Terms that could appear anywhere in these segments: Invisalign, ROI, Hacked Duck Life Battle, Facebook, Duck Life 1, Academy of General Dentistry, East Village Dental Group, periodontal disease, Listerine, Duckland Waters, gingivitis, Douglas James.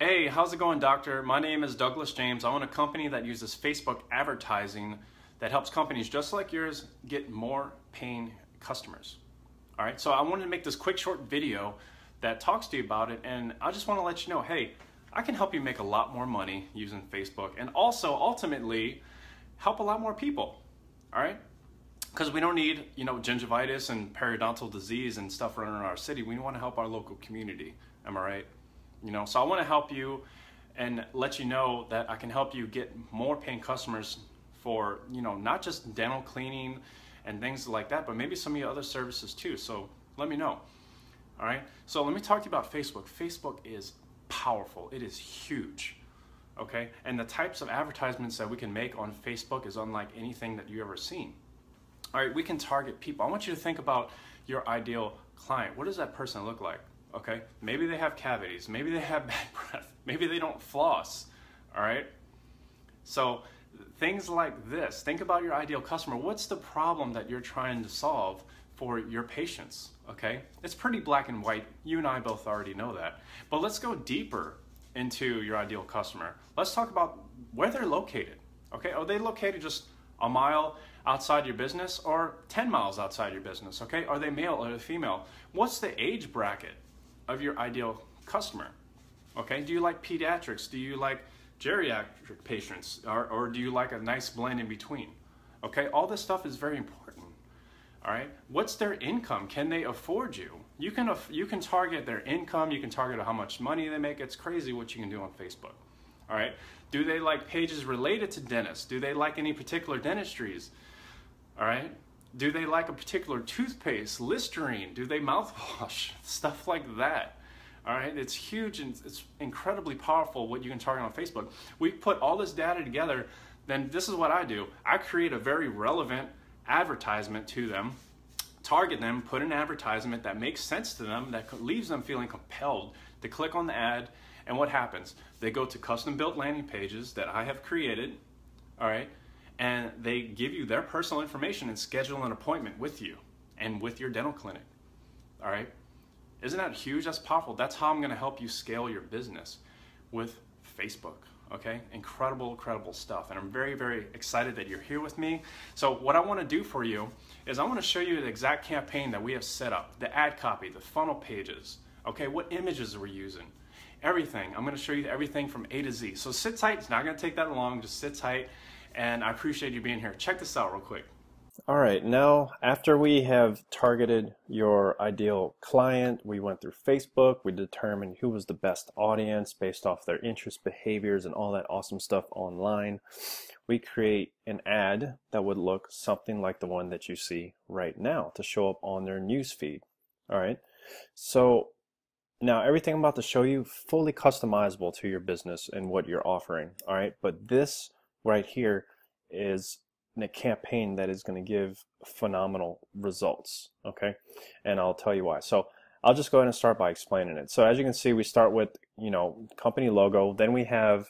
Hey, how's it going, doctor? My name is Douglas James. I own a company that uses Facebook advertising that helps companies just like yours get more paying customers. All right, so I wanted to make this quick short video that talks to you about it, and I just want to let you know, hey, I can help you make a lot more money using Facebook and also ultimately help a lot more people, all right? Because we don't need, you know, gingivitis and periodontal disease and stuff running in our city. We want to help our local community, am I right? You know, so I want to help you and let you know that I can help you get more paying customers for, you know, not just dental cleaning and things like that, but maybe some of your other services too. So let me know. All right. So let me talk to you about Facebook. Facebook is powerful. It is huge. Okay. And the types of advertisements that we can make on Facebook is unlike anything that you've ever seen. All right. We can target people. I want you to think about your ideal client. What does that person look like? Okay, maybe they have cavities, maybe they have bad breath, maybe they don't floss, all right? So things like this, think about your ideal customer. What's the problem that you're trying to solve for your patients, okay? It's pretty black and white. You and I both already know that. But let's go deeper into your ideal customer. Let's talk about where they're located, okay? Are they located just a mile outside your business or 10 miles outside your business, okay? Are they male or female? What's the age bracket of your ideal customer, okay? Do you like pediatrics? Do you like geriatric patients? Or do you like a nice blend in between? Okay, all this stuff is very important, all right? What's their income? Can they afford you? You can target their income, you can target how much money they make. It's crazy what you can do on Facebook, all right? Do they like pages related to dentists? Do they like any particular dentistries, all right? Do they like a particular toothpaste, Listerine? Do they mouthwash? Stuff like that, all right? It's huge and it's incredibly powerful what you can target on Facebook. We put all this data together, then this is what I do. I create a very relevant advertisement to them, target them, put an advertisement that makes sense to them, that leaves them feeling compelled to click on the ad, and what happens? They go to custom-built landing pages that I have created, all right? And they give you their personal information and schedule an appointment with you and with your dental clinic, all right? Isn't that huge? That's powerful. That's how I'm gonna help you scale your business with Facebook, okay? Incredible, incredible stuff. And I'm very, very excited that you're here with me. So what I wanna do for you is I wanna show you the exact campaign that we have set up, the ad copy, the funnel pages, okay? What images we're using, everything. I'm gonna show you everything from A to Z. So sit tight, it's not gonna take that long, just sit tight. And I appreciate you being here. Check this out real quick. All right, now after we have targeted your ideal client, we went through Facebook, we determined who was the best audience based off their interests, behaviors, and all that awesome stuff online. We create an ad that would look something like the one that you see right now to show up on their news feed. All right, so now everything I'm about to show you fully customizable to your business and what you're offering. All right, but this right here is a campaign that is going to give phenomenal results, okay? And I'll tell you why. So I'll just go ahead and start by explaining it. So as you can see, we start with, you know, company logo, then we have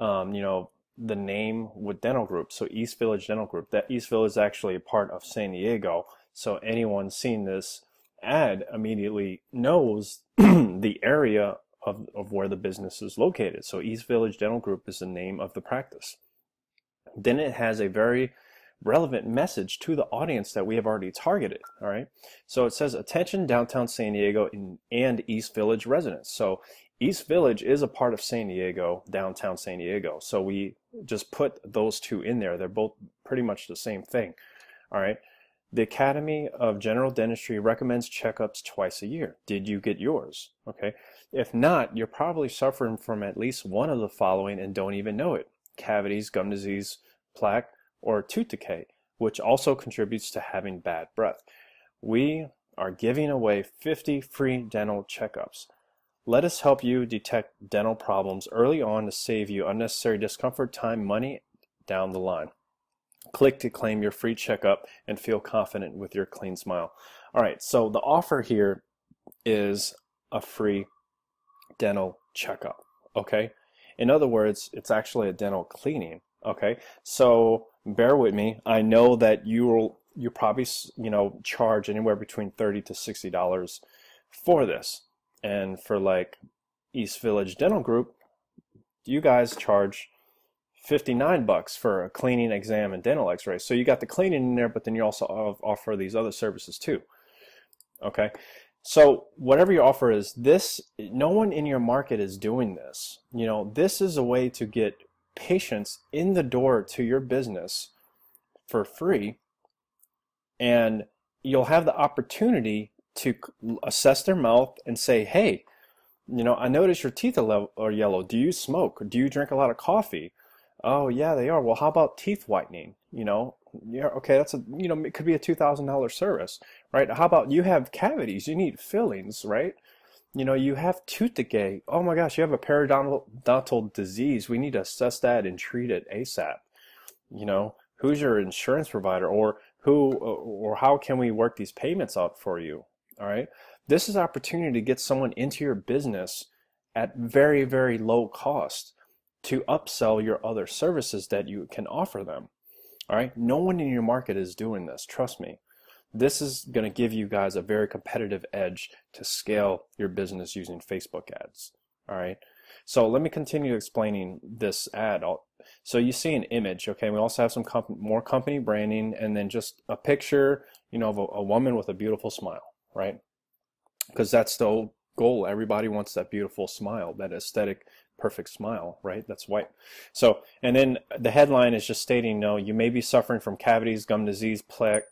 you know, the name with dental group, so East Village Dental Group. That East Village is actually a part of San Diego, so anyone seeing this ad immediately knows the area of where the business is located. So East Village Dental Group is the name of the practice. Then it has a very relevant message to the audience that we have already targeted, all right? So it says, attention downtown San Diego and East Village residents. So East Village is a part of San Diego, downtown San Diego. So we just put those two in there. They're both pretty much the same thing, all right? The Academy of General Dentistry recommends checkups twice a year. Did you get yours? Okay. If not, you're probably suffering from at least one of the following and don't even know it. Cavities, gum disease, plaque, or tooth decay, which also contributes to having bad breath. We are giving away 50 free dental checkups. Let us help you detect dental problems early on to save you unnecessary discomfort, time, money down the line. Click to claim your free checkup and feel confident with your clean smile. All right, so the offer here is a free dental checkup, okay? In other words, it's actually a dental cleaning, okay? So bear with me. I know that you probably, you know, charge anywhere between $30 to $60 for this. And for like East Village Dental Group, you guys charge $59 for a cleaning, exam, and dental x-ray. So you got the cleaning in there, but then you also offer these other services too. Okay, so whatever your offer is, this, no one in your market is doing this. You know, this is a way to get patients in the door to your business for free, and you'll have the opportunity to assess their mouth and say, hey, you know, I notice your teeth are yellow. Do you smoke? Do you drink a lot of coffee? Oh yeah, they are. Well, how about teeth whitening? You know, yeah, okay, that's a, you know, it could be a $2,000 service, right? How about you have cavities? You need fillings, right? You know, you have tooth decay. Oh my gosh, you have a periodontal disease. We need to assess that and treat it ASAP. You know, who's your insurance provider, or who, or how can we work these payments out for you? All right, this is an opportunity to get someone into your business at very, very low cost to upsell your other services that you can offer them. All right, no one in your market is doing this. Trust me, this is going to give you guys a very competitive edge to scale your business using Facebook ads. All right, so let me continue explaining this ad. So you see an image, okay? We also have some more company branding, and then just a picture, you know, of a woman with a beautiful smile, right? Because that's the goal. Everybody wants that beautiful smile, that aesthetic, perfect smile, right? That's white. So, and then the headline is just stating, no, you may be suffering from cavities, gum disease, plaque,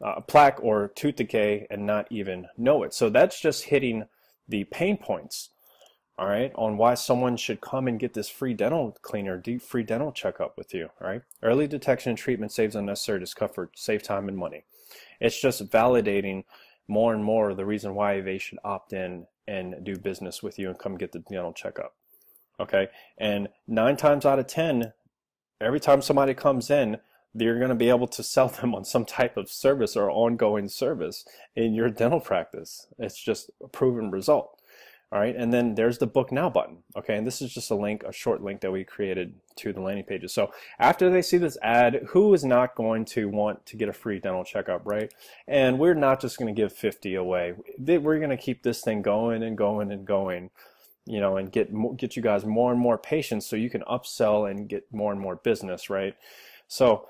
or tooth decay and not even know it. So that's just hitting the pain points, all right, on why someone should come and get this free dental cleaner, free dental checkup with you, all right? Early detection and treatment saves unnecessary discomfort, save time and money. It's just validating more and more the reason why they should opt in and do business with you and come get the dental checkup. Okay, and 9 times out of 10, every time somebody comes in, you're going to be able to sell them on some type of service or ongoing service in your dental practice. It's just a proven result. All right, and then there's the book now button. Okay, and this is just a link, a short link that we created to the landing pages. So after they see this ad, who is not going to want to get a free dental checkup, right? And we're not just going to give 50 away. We're going to keep this thing going and going and going, you know, and get you guys more and more patients so you can upsell and get more and more business, right? So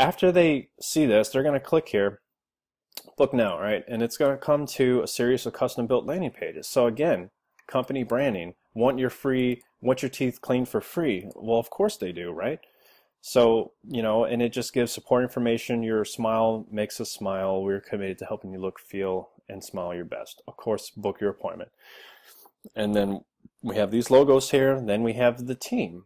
after they see this, they're going to click here, book now, right? And it's going to come to a series of custom-built landing pages. So again, company branding, want your teeth cleaned for free. Well, of course they do, right? So, you know, and it just gives support information. Your smile makes us smile. We're committed to helping you look, feel, and smile your best. Of course, book your appointment. And then we have these logos here. Then we have the team.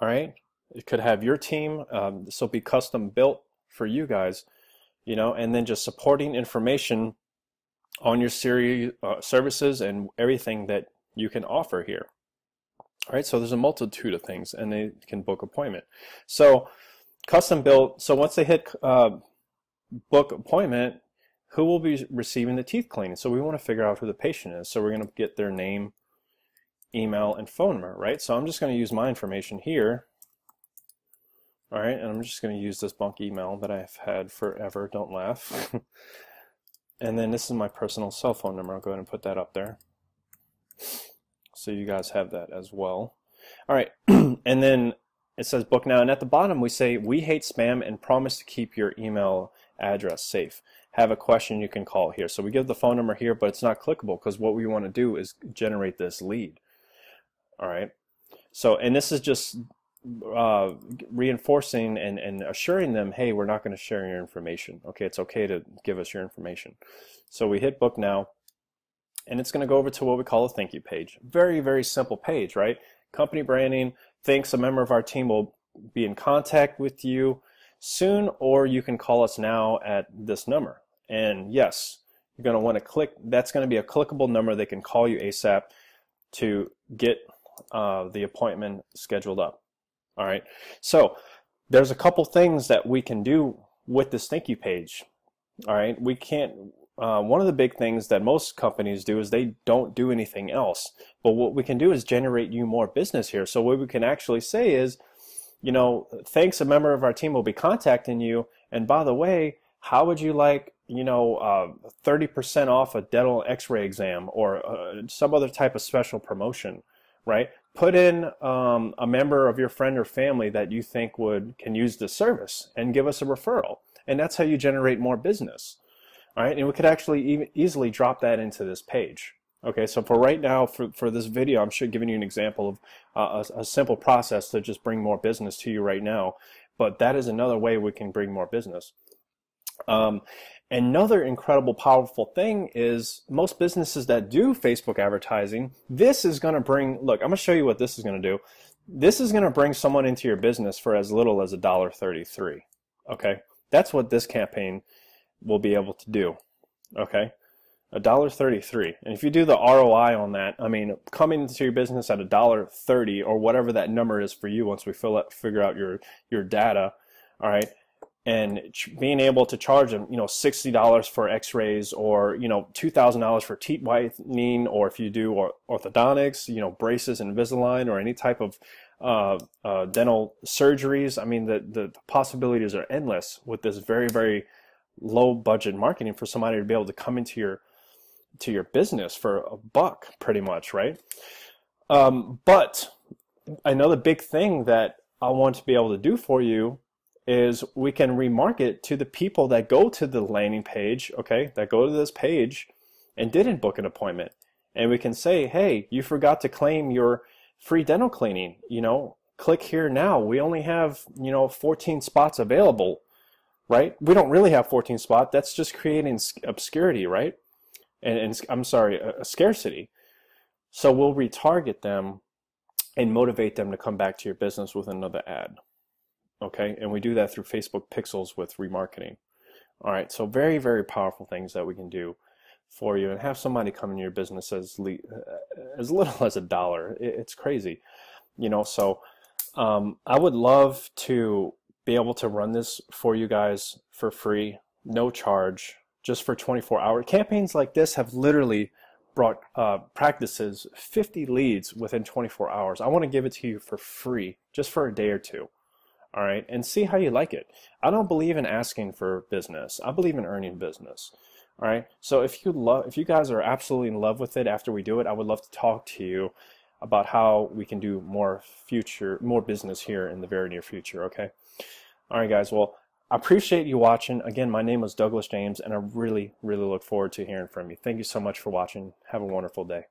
All right, it could have your team. This will be custom built for you guys, you know, and then just supporting information on your services and everything that you can offer here. All right, so there's a multitude of things, and they can book appointment. So custom built, so once they hit book appointment, who will be receiving the teeth cleaning? So we want to figure out who the patient is. So we're going to get their name, email, and phone number, right? So I'm just going to use my information here. All right, and I'm just going to use this bunk email that I've had forever, don't laugh. And then this is my personal cell phone number. I'll go ahead and put that up there so you guys have that as well. All right, and then it says book now, and at the bottom we say, we hate spam and promise to keep your email address safe. Have a question, you can call here. So we give the phone number here, but it's not clickable because what we want to do is generate this lead. All right, so, and this is just reinforcing and assuring them, hey, we're not going to share your information. Okay, it's okay to give us your information. So we hit book now, and it's going to go over to what we call a thank you page. Very, very simple page, right? Company branding, thanks, a member of our team will be in contact with you soon, or you can call us now at this number. And yes, you're going to want to click, that's going to be a clickable number. They can call you ASAP to get the appointment scheduled up. All right, so there's a couple things that we can do with this thank you page. All right, we can't, one of the big things that most companies do is they don't do anything else. But what we can do is generate you more business here. So what we can actually say is, you know, thanks, a member of our team will be contacting you. And by the way, how would you like you know, 30% off a dental x-ray exam or some other type of special promotion, right? Put in a member of your friend or family that you think can use this service and give us a referral. And that's how you generate more business, all right? And we could actually easily drop that into this page. Okay, so for right now, for this video, I'm sure giving you an example of a simple process to just bring more business to you right now. But that is another way we can bring more business. Another incredible, powerful thing is most businesses that do Facebook advertising, this is going to bring, look, I'm going to show you what this is going to do. This is going to bring someone into your business for as little as $1.33. Okay, that's what this campaign will be able to do. Okay, $1.33. And if you do the ROI on that, I mean, coming into your business at $1.30 or whatever that number is for you once we figure out your data, all right, and being able to charge them, you know, $60 for x-rays, or, you know, $2,000 for teeth whitening, or if you do orthodontics, you know, braces, Invisalign, or any type of dental surgeries. I mean, the possibilities are endless with this very, very low budget marketing for somebody to be able to come into your business for $1, pretty much, right? But another big thing that I want to be able to do for you is we can remarket to the people that go to the landing page, okay, that go to this page and didn't book an appointment. And we can say, hey, you forgot to claim your free dental cleaning, you know, click here now. We only have, you know, 14 spots available, right? We don't really have 14 spots. That's just creating obscurity, right? And I'm sorry, a scarcity. So we'll retarget them and motivate them to come back to your business with another ad. Okay, and we do that through Facebook pixels with remarketing. All right, so very, very powerful things that we can do for you, and have somebody come into your business as little as $1. It's crazy, you know. So I would love to be able to run this for you guys for free, no charge, just for 24-hour campaigns like this have literally brought practices 50 leads within 24 hours. I want to give it to you for free, just for a day or two. All right, and see how you like it. I don't believe in asking for business. I believe in earning business. All right, so if you guys are absolutely in love with it after we do it, I would love to talk to you about how we can do more business here in the very near future. Okay. All right, guys. Well, I appreciate you watching. Again, my name is Douglas James, and I really, really look forward to hearing from you. Thank you so much for watching. Have a wonderful day.